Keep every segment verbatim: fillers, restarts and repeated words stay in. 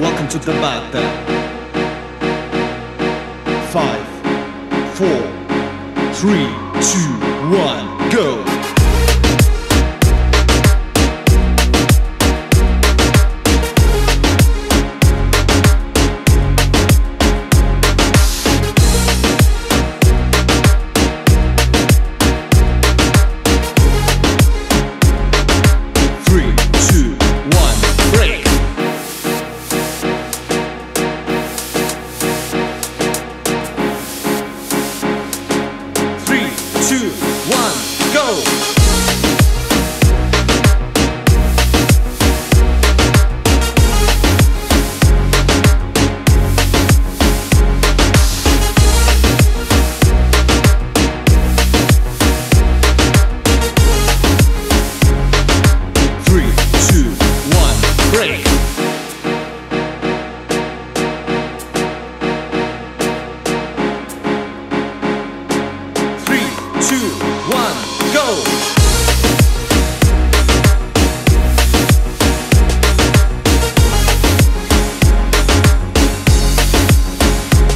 Welcome to the battle. Five, four, three, two, one, go! Two, one, go!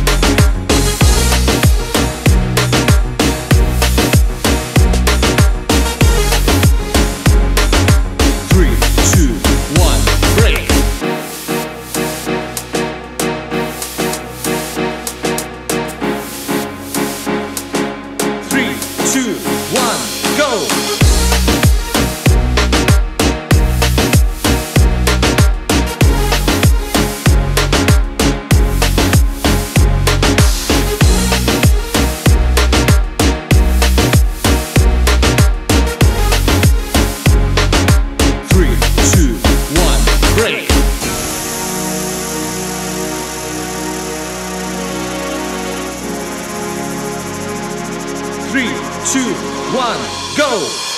Two, one, go! Two, one, go! Three, two, one, go!